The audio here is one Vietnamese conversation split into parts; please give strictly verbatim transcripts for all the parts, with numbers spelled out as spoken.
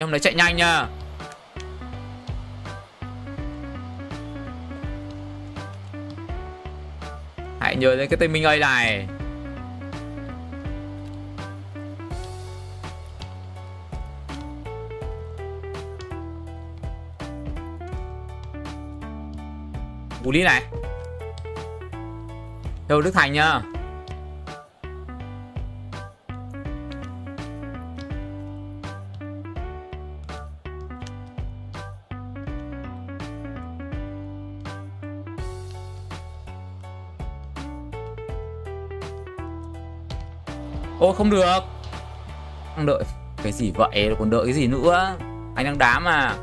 Hôm đấy chạy nhanh nha. Hãy nhớ đến cái tên Minh ơi này. Vũ lý này. Đâu Đức Thành nha. Ô không được. Đang đợi cái gì vậy, còn đợi cái gì nữa. Anh đang đá mà.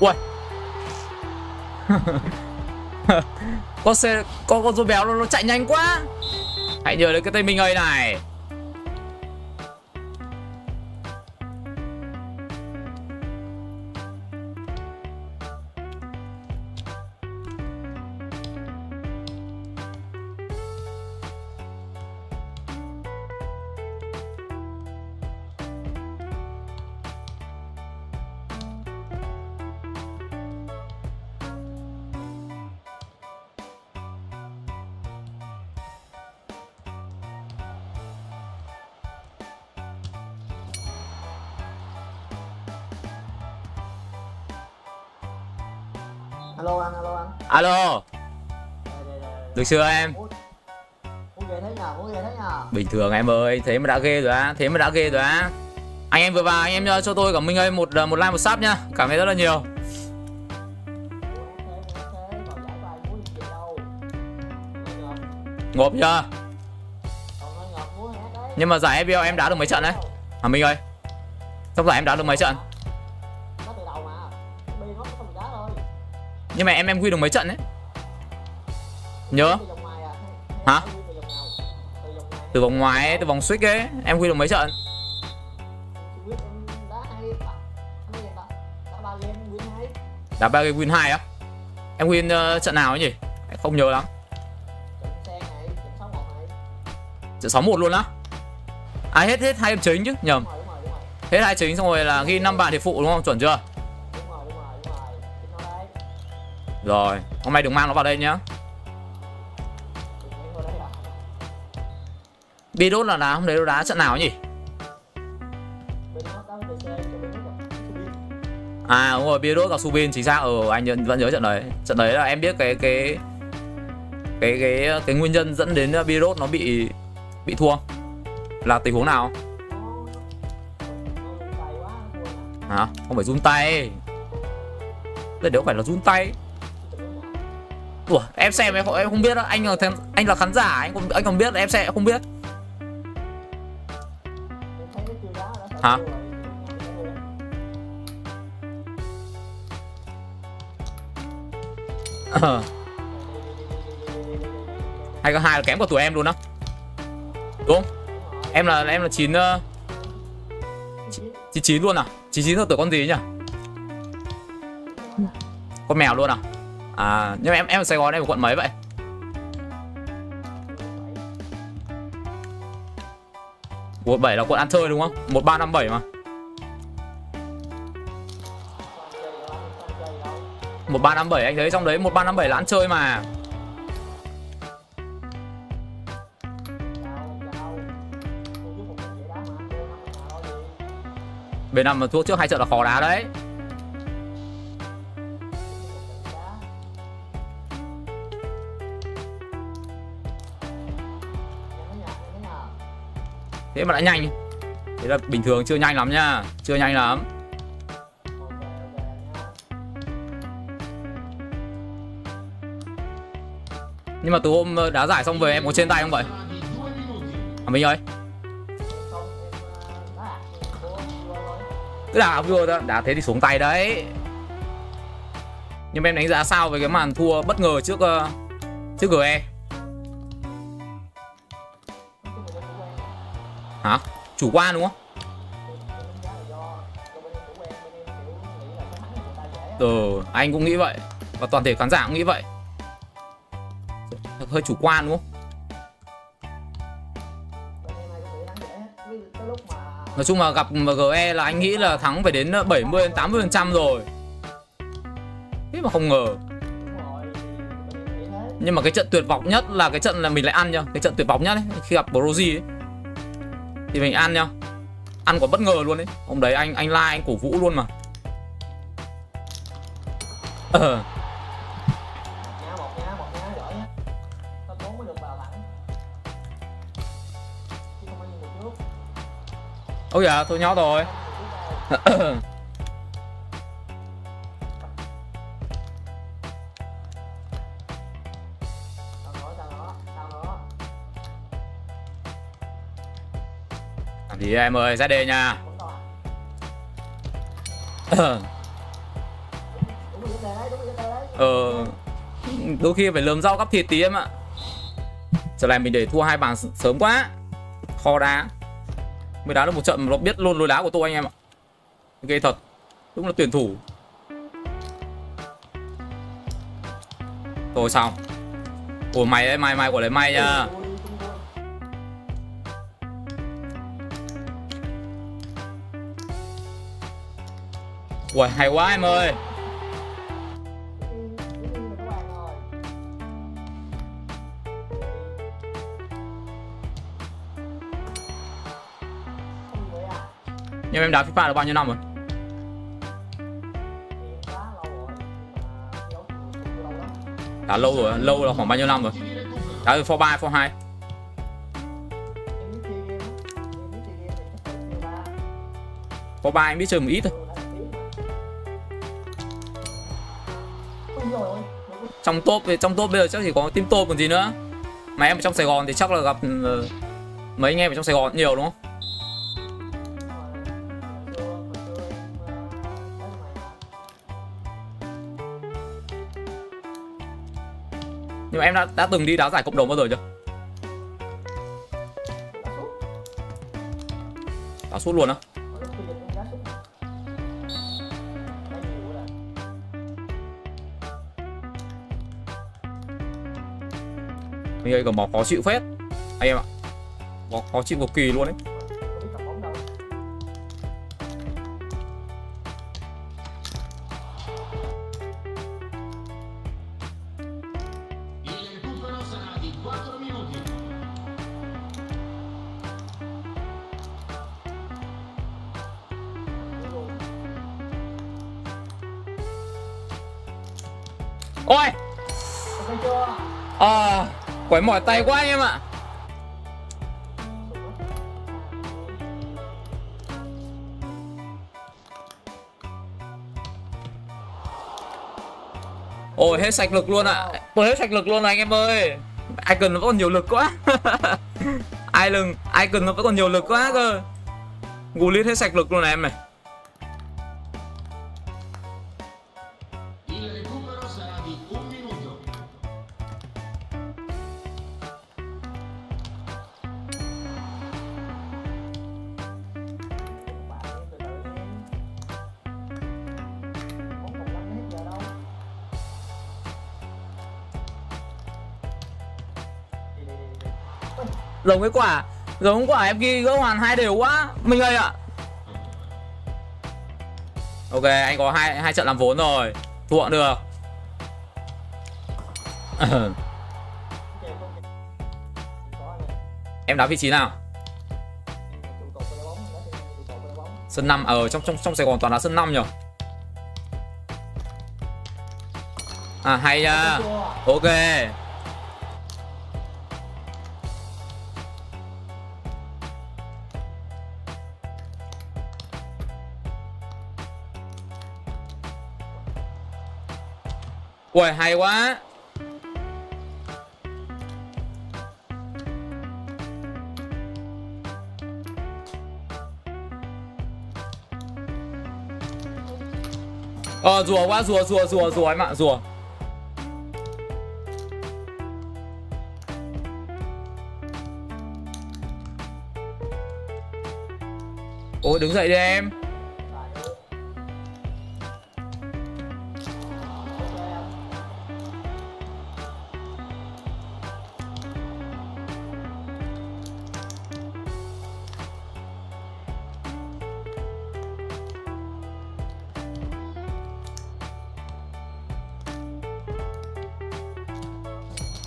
Uầy. Con xe con con rùa béo nó, nó chạy nhanh quá. Hãy nhớ đến cái tên Minh ơi này. Alo anh, alo anh. Alo. Đây, đây, đây. Được chưa em? Ủa, ghê thế nhờ, ghê thế nhờ. Bình thường em ơi, thế mà đã ghê rồi á, thế mà đã ghê rồi á. Anh em vừa vào, anh em cho tôi cả Minh ơi một một like một sub nhá, cảm thấy rất là nhiều. Ngộp chưa? Nhưng mà giải ép bê ô em đá được mấy trận đấy? À Minh ơi, sắp giải em đá được mấy trận? Nhưng mà em em win được mấy trận đấy. Nhớ. Hả? Từ vòng ngoài ấy, từ vòng switch ấy, em win được mấy trận? Đã ba game win hai á. Em win uh, trận nào ấy nhỉ? Em không nhớ lắm. Trận sáu một luôn á. À hết hết hai game chính chứ, nhầm. Hết hai chính xong rồi là ghi năm bàn thì phụ đúng không? Chuẩn chưa? Rồi, hôm nay đừng mang nó vào đây nhá. Birot là đá hôm đấy nó đá trận nào nhỉ? À đúng rồi, Birot và su bin chính xác. Ờ anh vẫn nhớ trận đấy. Trận đấy là em biết cái cái cái cái cái nguyên nhân dẫn đến Birot nó bị bị thua là tình huống nào? À, không phải run tay. Đây nếu phải là run tay. Ủa, em xem em không, em không biết đó. Anh là anh là khán giả, anh còn anh còn biết em sẽ không biết. Hả? Hai cái hai là kém của tụi em luôn á. Đúng không? Em là em là chín chín chín luôn à? Chín chín là tuổi con gì nhỉ? Con mèo luôn à? À, nhưng mà em em ở Sài Gòn em ở quận mấy vậy? Quận bảy là quận ăn chơi đúng không? một ba năm bảy mà. một ba năm bảy anh thấy trong đấy một ba năm bảy là ăn chơi mà. Bên năm mà thua trước hai trận là khó đá đấy. Thế mà đã nhanh. Thế là bình thường chưa nhanh lắm nha. Chưa nhanh lắm. Nhưng mà từ hôm đá giải xong về em có trên tay không vậy? À Minh ơi. Cứ đá vừa đó, đá thế thì xuống tay đấy. Nhưng mà em đánh giá sao về cái màn thua bất ngờ trước trước giê e? Hả? Chủ quan đúng không? Ừ, anh cũng nghĩ vậy. Và toàn thể khán giả cũng nghĩ vậy. Hơi chủ quan đúng không? Nói chung là gặp giê e là anh nghĩ là thắng phải đến bảy mươi đến tám mươi phần trăm rồi. Thế mà không ngờ. Nhưng mà cái trận tuyệt vọng nhất là cái trận là mình lại ăn nhá. Cái trận tuyệt vọng nhất ấy, khi gặp Brogy ấy, thì mình ăn nhá. Ăn có bất ngờ luôn đấy. Hôm đấy anh anh like, anh cổ vũ luôn mà. Ờ. Ôi dạ, tôi nhó rồi. Thì em ơi, ra đề nha. Ờ, đôi khi phải lườm rau cắp thịt tí em ạ. Trở lại mình để thua hai bàn sớm quá. Kho đá mới đá được một trận mà nó biết luôn lối đá của tôi anh em ạ. Ghê thật. Đúng là tuyển thủ. Rồi xong. Ủa mày đấy, mày mày của lấy mày nha. Ui hay quá em ơi. Nhưng em đá FIFA được bao nhiêu năm rồi? Đã lâu rồi, lâu là khoảng bao nhiêu năm rồi? Đá từ bốn ba, bốn hai. bốn ba anh biết chơi một ít thôi. Trong top, trong top bây giờ chắc chỉ có team top còn gì nữa. Mà em ở trong Sài Gòn thì chắc là gặp mấy anh em ở trong Sài Gòn nhiều đúng không? Nhưng mà em đã, đã từng đi đá giải cộng đồng bao giờ chưa? Đá sút luôn á? Mình ơi, cầm bóng khó chịu phết anh em ạ. Bóng khó chịu cực kỳ luôn đấy. Ôi à, quái mỏi tay quá anh em ạ. Ôi hết sạch lực luôn ạ. à. Tôi hết sạch lực luôn rồi anh em ơi. Icon nó vẫn còn nhiều lực quá. Ai lừng Icon nó vẫn còn nhiều lực quá cơ. Vũ lý hết sạch lực luôn này em này. Giống cái quả, giống quả em ghi gỡ hoàn hai đều quá Minh ơi ạ. Ok, anh có hai hai trận làm vốn rồi, thua được. Em đá vị trí nào? Sân năm ở à, trong trong trong Sài Gòn toàn là sân năm nhỉ. À hay nha. Ok. Ui hay quá. Ờ rùa quá, rùa rùa rùa rùa em ạ, rùa. Ôi đứng dậy đi em.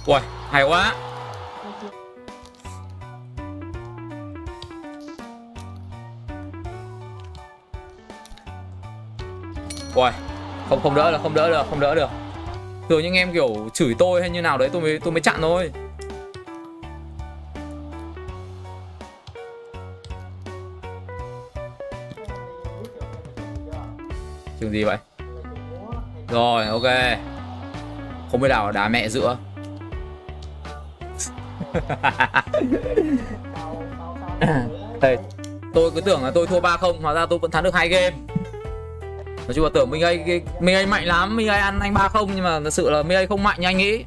Uầy, hay quá. Uầy, không không đỡ được, không đỡ được, không đỡ được. Thường những em kiểu chửi tôi hay như nào đấy tôi mới tôi mới chặn thôi. Chửi gì vậy? Rồi, ok. Không biết đảo đá mẹ giữa. Tôi cứ tưởng là tôi thua ba không, hóa ra tôi vẫn thắng được hai game. Nói chung là tưởng MiA MiA mạnh lắm, MiA ăn anh ba không, nhưng mà thật sự là MiA không mạnh như anh nghĩ.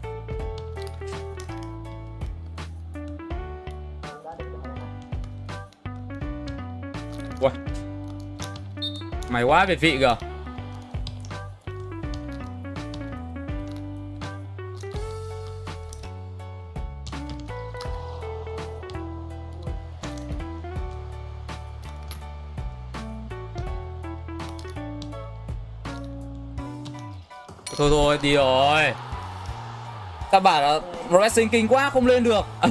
Uầy, mày quá việt vị kìa. Thôi thôi đi rồi. Ta bảo là wrestling kinh quá không lên được. À,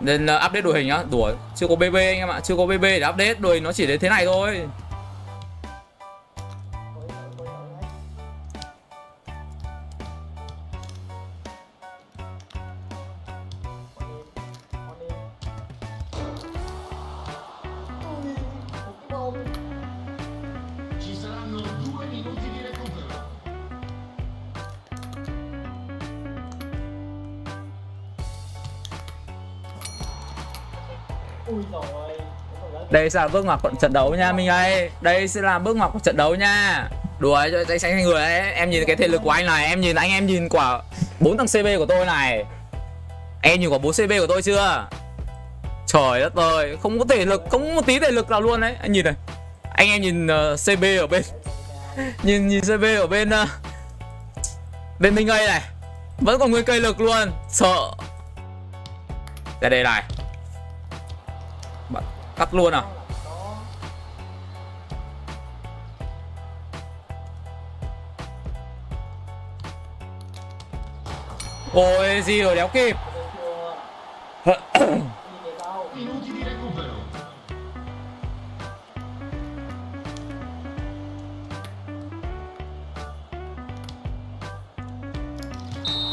nên uh, update đội hình á, đùa, chưa có bê bê anh em ạ, chưa có bê bê để update, đội nó chỉ đến thế này thôi. Đây sẽ là bước ngoặt của trận đấu nha MiA ơi. Đây sẽ là bước ngoặt của trận đấu nha. Đùa ấy, cho anh sánh người ấy. Em nhìn cái thể lực của anh này, em nhìn anh em nhìn quả bốn thằng xê bê của tôi này. Em nhìn quả bốn xê bê của tôi chưa? Trời đất ơi, không có thể lực, không có một tí thể lực nào luôn đấy. Anh nhìn này. Anh em nhìn uh, xê bê ở bên nhìn nhìn xê bê ở bên uh, bên MiA này. Vẫn còn nguyên cây lực luôn, sợ. Ra đây này. Cắt luôn à? Ôi gì rồi đéo kịp.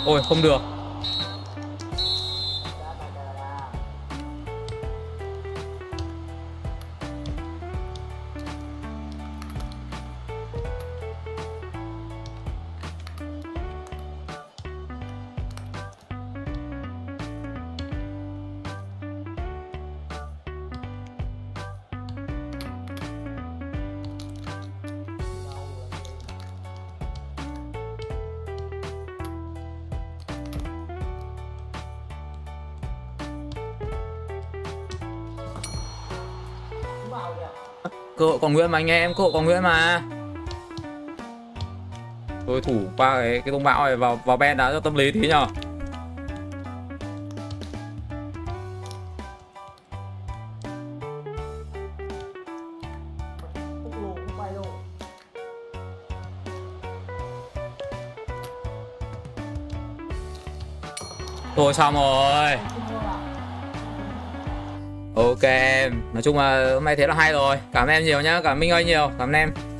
Ôi không được. Cơ hội còn nguyên mà anh em, cơ hội còn nguyên mà. Tôi thủ qua cái cái thông bão này vào vào ben đá cho tâm lý tí nhờ. Thôi xong rồi. Ok, nói chung là hôm nay thế là hay rồi. Cảm ơn em nhiều nhá, cảm ơn Minh ơi nhiều, cảm ơn em.